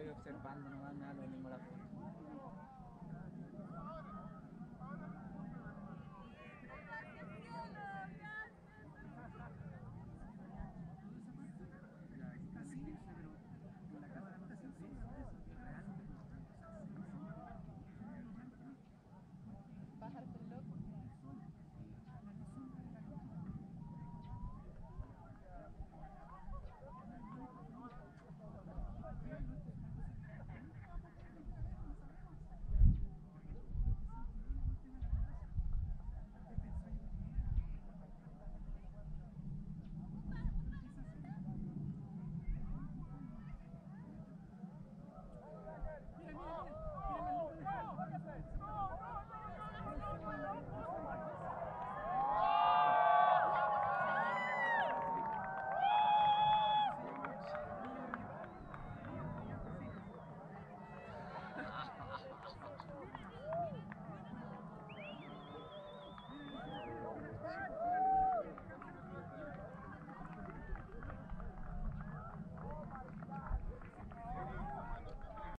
estoy observando, no me da lo mismo la foto.